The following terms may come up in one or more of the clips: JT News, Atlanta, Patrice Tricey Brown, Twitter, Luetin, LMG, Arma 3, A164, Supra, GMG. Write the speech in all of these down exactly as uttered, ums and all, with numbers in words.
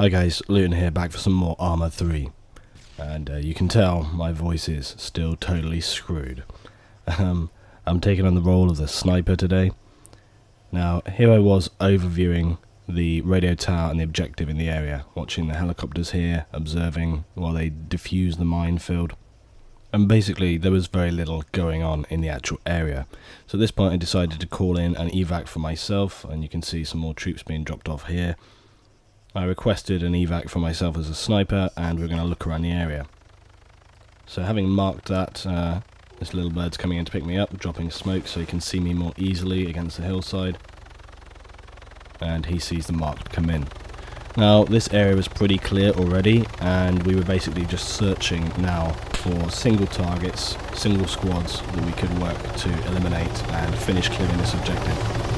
Hi guys, Luetin here, back for some more Arma three. And uh, you can tell my voice is still totally screwed. Um, I'm taking on the role of the sniper today. Now, here I was overviewing the radio tower and the objective in the area, watching the helicopters here, observing while they defuse the minefield. And basically, there was very little going on in the actual area. So at this point, I decided to call in an evac for myself, and you can see some more troops being dropped off here. I requested an evac for myself as a sniper, and we're going to look around the area. So having marked that, uh, this little bird's coming in to pick me up, dropping smoke so he can see me more easily against the hillside. And he sees the mark come in. Now, this area was pretty clear already, and we were basically just searching now for single targets, single squads that we could work to eliminate and finish clearing this objective.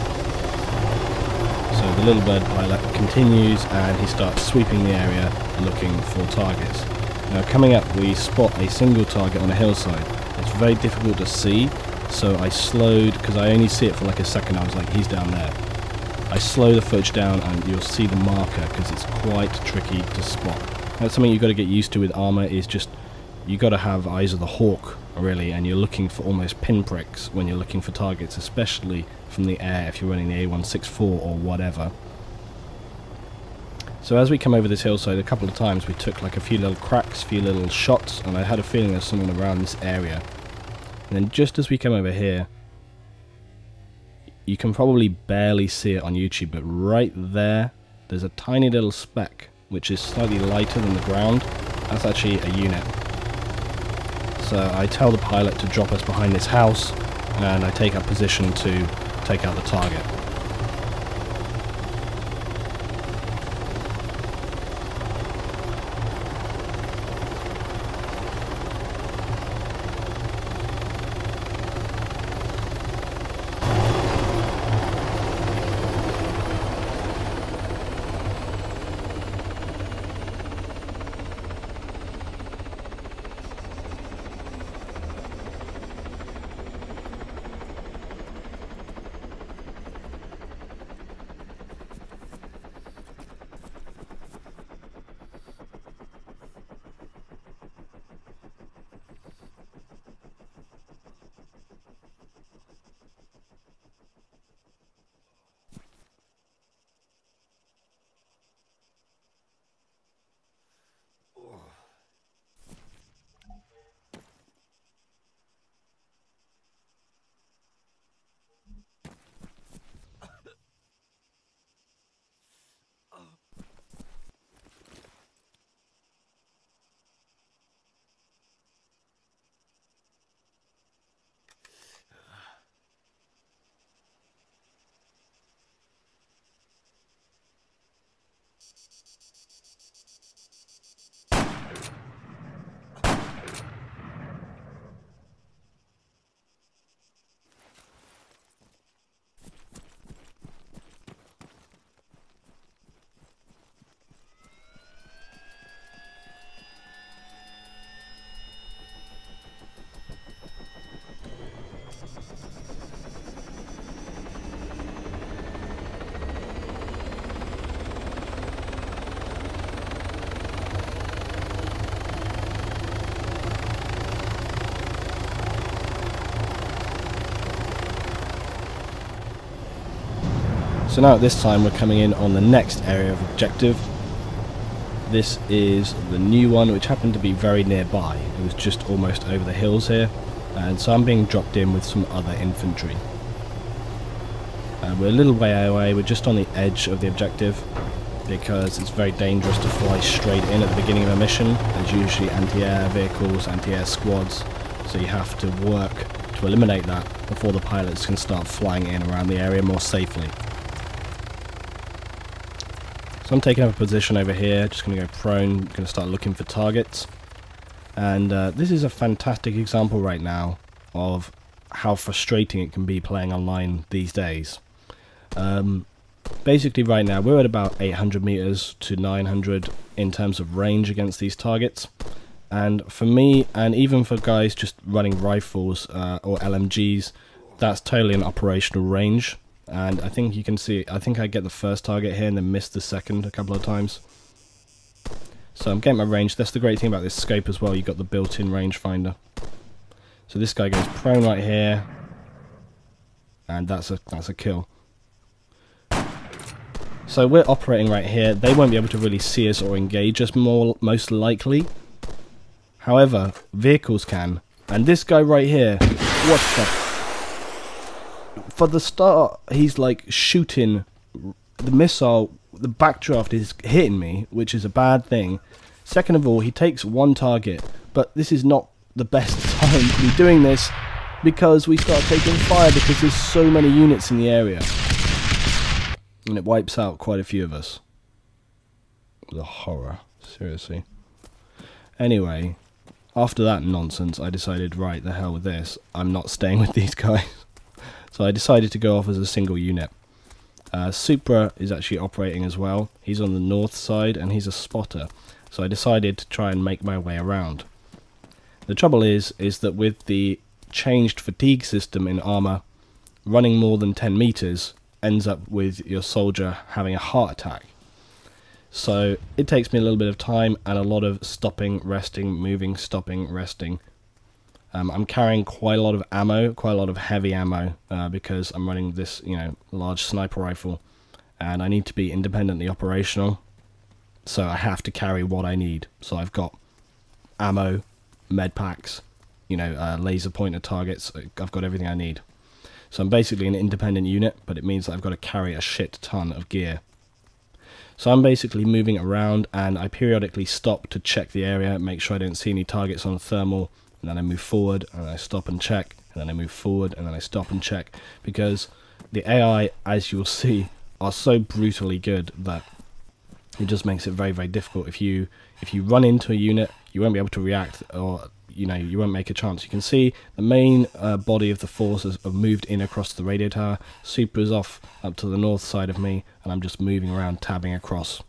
So the little bird pilot continues and he starts sweeping the area looking for targets. Now coming up we spot a single target on a hillside. It's very difficult to see, so I slowed, because I only see it for like a second, I was like, he's down there. I slow the footage down and you'll see the marker because it's quite tricky to spot. That's something you've got to get used to with Arma, is just you got to have eyes of the hawk really, and you're looking for almost pinpricks when you're looking for targets, especially from the air if you're running the A one sixty-four or whatever. So as we come over this hillside a couple of times we took like a few little cracks, few little shots, and I had a feeling there's someone around this area. And then just as we come over here, you can probably barely see it on YouTube, but right there there's a tiny little speck which is slightly lighter than the ground. That's actually a unit. So I tell the pilot to drop us behind this house and I take up position to take out the target. So now at this time we're coming in on the next area of objective. This is the new one, which happened to be very nearby. It was just almost over the hills here, and so I'm being dropped in with some other infantry. Uh, we're a little way away, we're just on the edge of the objective, because it's very dangerous to fly straight in at the beginning of a mission. There's usually anti-air vehicles, anti-air squads, so you have to work to eliminate that before the pilots can start flying in around the area more safely. I'm taking up a position over here, just going to go prone, going to start looking for targets. And uh, this is a fantastic example right now of how frustrating it can be playing online these days. Um, basically right now we're at about eight hundred meters to nine hundred in terms of range against these targets. And for me, and even for guys just running rifles uh, or L M Gs, that's totally an operational range. And I think you can see, I think I get the first target here and then miss the second a couple of times. So I'm getting my range. That's the great thing about this scope as well. You've got the built-in rangefinder. So this guy goes prone right here, and that's a that's a kill. So we're operating right here. They won't be able to really see us or engage us, more most likely. However, vehicles can. And this guy right here, what the? For the start, he's like shooting the missile. The backdraft is hitting me, which is a bad thing. Second of all, he takes one target, but this is not the best time to be doing this because we start taking fire because there's so many units in the area. And it wipes out quite a few of us. The horror, seriously. Anyway, after that nonsense, I decided, right, the hell with this. I'm not staying with these guys. So I decided to go off as a single unit. Uh, Supra is actually operating as well. He's on the north side and he's a spotter. So I decided to try and make my way around. The trouble is, is that with the changed fatigue system in Arma, running more than ten meters ends up with your soldier having a heart attack. So it takes me a little bit of time and a lot of stopping, resting, moving, stopping, resting. Um, I'm carrying quite a lot of ammo, quite a lot of heavy ammo, uh, because I'm running this, you know, large sniper rifle, and I need to be independently operational, so I have to carry what I need. So I've got ammo, med packs, you know, uh, laser pointer targets. I've got everything I need. So I'm basically an independent unit, but it means that I've got to carry a shit ton of gear. So I'm basically moving around, and I periodically stop to check the area, make sure I don't see any targets on thermal. And then I move forward, and I stop and check, and then I move forward, and then I stop and check, because the A I, as you will see, are so brutally good that it just makes it very, very difficult. If you if you run into a unit, you won't be able to react, or you know you won't make a chance. You can see the main uh, body of the force has moved in across the radio tower. Supra's off up to the north side of me, and I'm just moving around, tabbing across.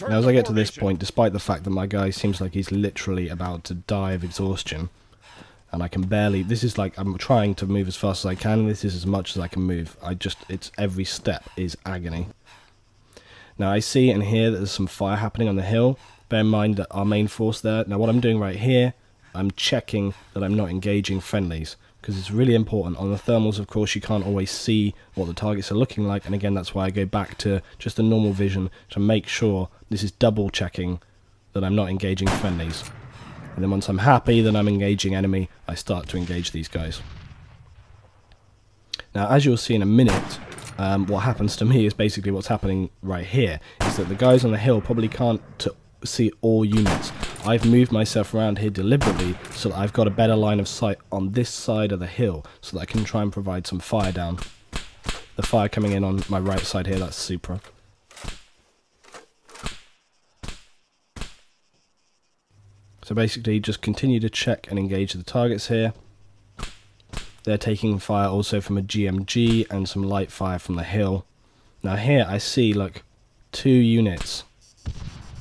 Now, as I get to this point, despite the fact that my guy seems like he's literally about to die of exhaustion, and I can barely, this is like, I'm trying to move as fast as I can, and this is as much as I can move. I just, it's, every step is agony. Now, I see and hear that there's some fire happening on the hill. Bear in mind that our main force there, now what I'm doing right here, I'm checking that I'm not engaging friendlies, because it's really important. On the thermals, of course, you can't always see what the targets are looking like, and again, that's why I go back to just the normal vision to make sure this is double checking that I'm not engaging friendlies. And then once I'm happy that I'm engaging enemy, I start to engage these guys. Now, as you'll see in a minute, um, what happens to me is basically what's happening right here, is that the guys on the hill probably can't t see all units. I've moved myself around here deliberately so that I've got a better line of sight on this side of the hill so that I can try and provide some fire down. The fire coming in on my right side here, that's Supra. So basically just continue to check and engage the targets here. They're taking fire also from a G M G and some light fire from the hill. Now here I see like two units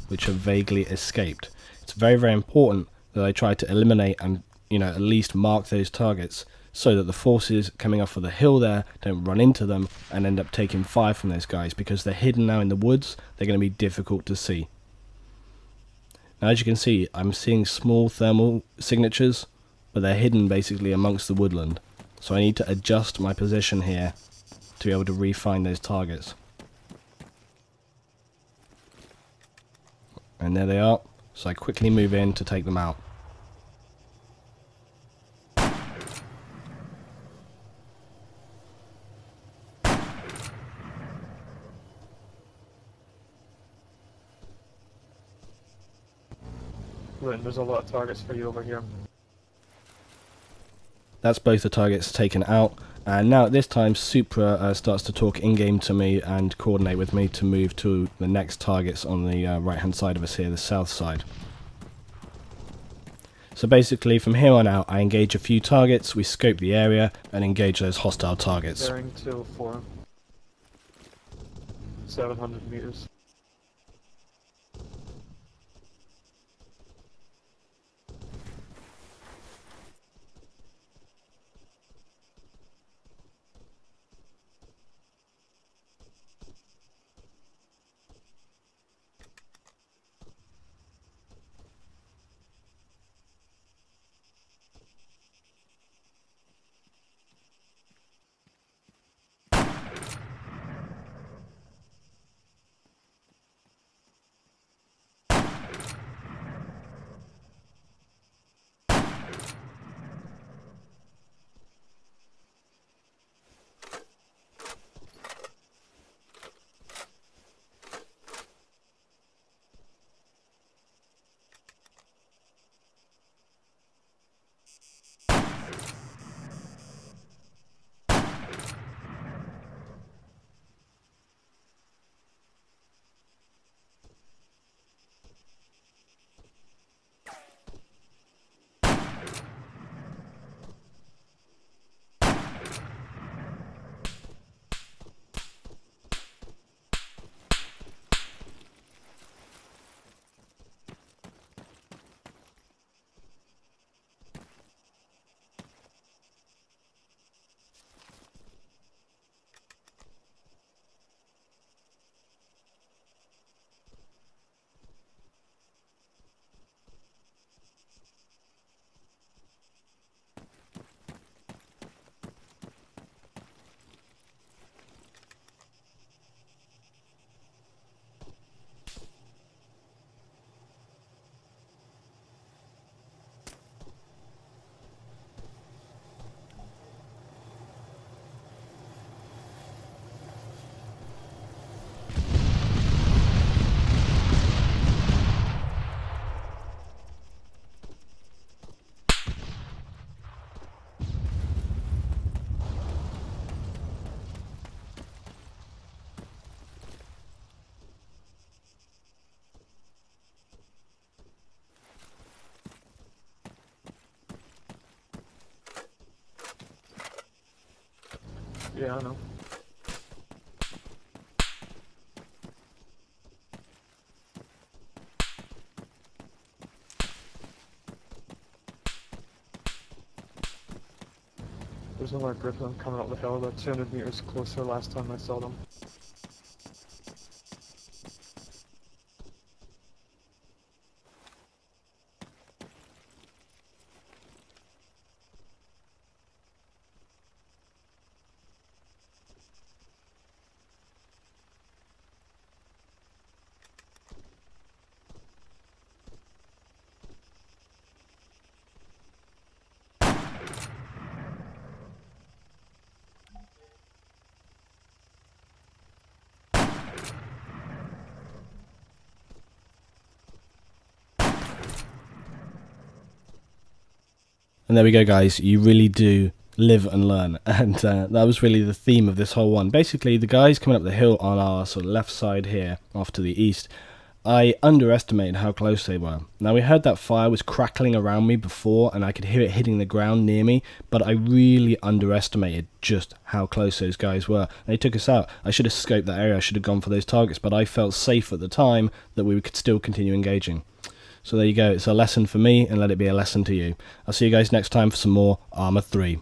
which have vaguely escaped. It's very, very important that I try to eliminate and, you know, at least mark those targets so that the forces coming off of the hill there don't run into them and end up taking fire from those guys, because they're hidden now in the woods. They're going to be difficult to see. Now, as you can see, I'm seeing small thermal signatures, but they're hidden basically amongst the woodland. So I need to adjust my position here to be able to re-find those targets. And there they are. So I quickly move in to take them out. Lynn, there's a lot of targets for you over here. That's both the targets taken out, and now at this time Supra uh, starts to talk in-game to me and coordinate with me to move to the next targets on the uh, right-hand side of us here, the south side. So basically from here on out I engage a few targets, we scope the area and engage those hostile targets. Bearing two oh four. seven hundred meters. Yeah, I know. There's another Griffin coming up the hill about two hundred meters closer last time I saw them. And there we go, guys. You really do live and learn. And uh, that was really the theme of this whole one. Basically, the guys coming up the hill on our sort of left side here, off to the east, I underestimated how close they were. Now, we heard that fire was crackling around me before, and I could hear it hitting the ground near me, but I really underestimated just how close those guys were. They took us out. I should have scoped that area. I should have gone for those targets, but I felt safe at the time that we could still continue engaging. So there you go, it's a lesson for me, and let it be a lesson to you. I'll see you guys next time for some more Arma three.